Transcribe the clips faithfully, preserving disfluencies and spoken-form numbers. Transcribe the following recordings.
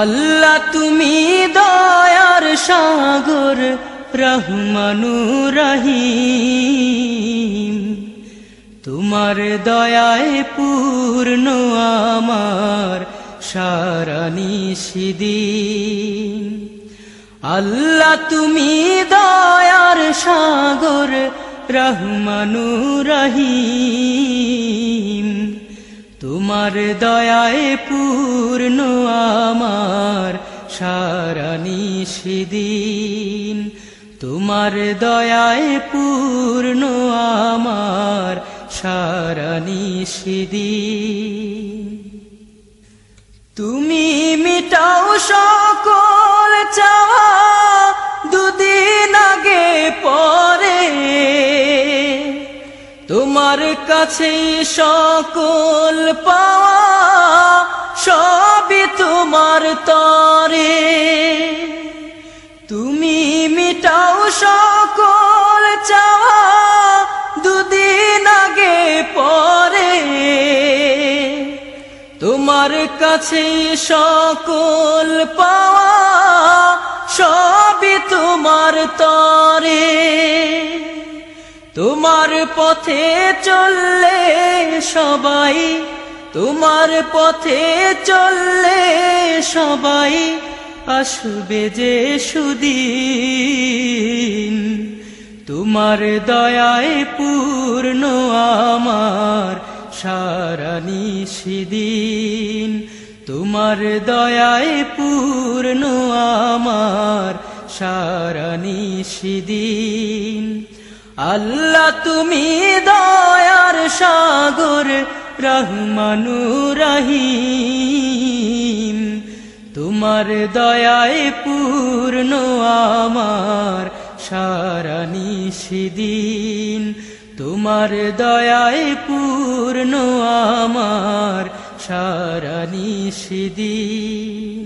আল্লাহ তুমি দয়ার সাগর রহমান ও রহিম। তোমার দয়ায় পূর্ণ আমার সারা নিশি দিন। আল্লাহ তুমি দয়ার সাগর রহমান ও রহিম। তোমার দয়ায় পূর্ণ আমার সারা নিশি দিন। তোমার দয়ায় পূর্ণ আমার সারা নিশি দিন। তুমি মিটাও সকল চাওয়া দুদিন আগে পরে, তোমার কাছে সকল পাওয়া সবই তোমার তরে। তুমি মিটাও সকল চাওয়া দুদিন আগে পরে, তোমার কাছে সকল পাওয়া সবই তোমার তরে। তোমার পথে চললে সবাই, তোমার পথে চললে সবাই আসবে যে সুদিন। তোমার দয়ায় পূর্ণ আমার সারা নিশি দিন। তোমার দয়ায় পূর্ণ আমার সারা নিশি দিন। আল্লাহ তুমি দয়ার সাগর রহমান ও রহিম। তোমার দয়ায় পূর্ণ আমার সারা নিশি দিন। তোমার দয়ায় পূর্ণ আমার সারা নিশি দিন।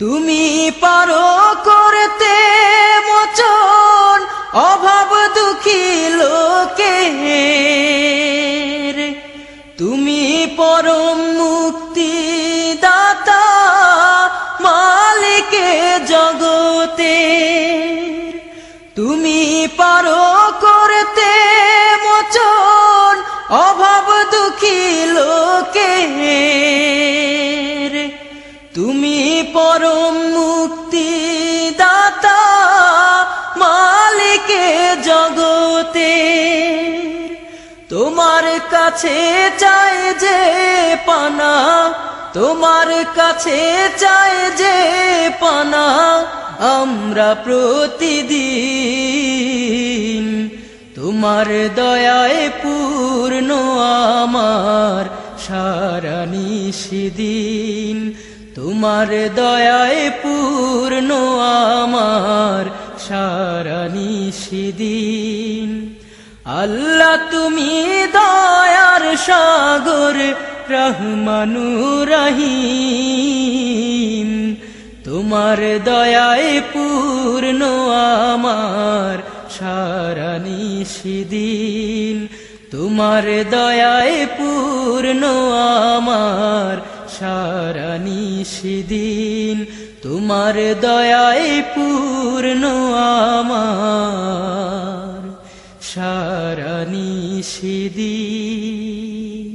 তুমি পারো করতে মোচন অভাব দুঃখী লোকের, তুমি পরম মুক্তি দাতা মালিক জগতে। তুমি পারো করতে মোচন অভাব দুঃখী লোকের, তুমি পরম মুক্তি দাতা মালিক জগতে। তোমার কাছে চাই যে পানা, তোমার কাছে চাই যে পানা আমরা প্রতিদিন। তোমার দয়ায় পূর্ণ আমার সারা নিশি দিন। তোমার দয়ায় পূর্ণ আমার সারা নিশি দিন। আল্লাহ তুমি দয়ার সাগর রহমান ও রহিম। তোমার দয়ায় পূর্ণ আমার সারা নিশি দিন। তোমার দয়ায় পূর্ণ আমার সারা নিশি দিন। তোমার দয়ায় পূর্ণ আমার সারা নিশি দিন।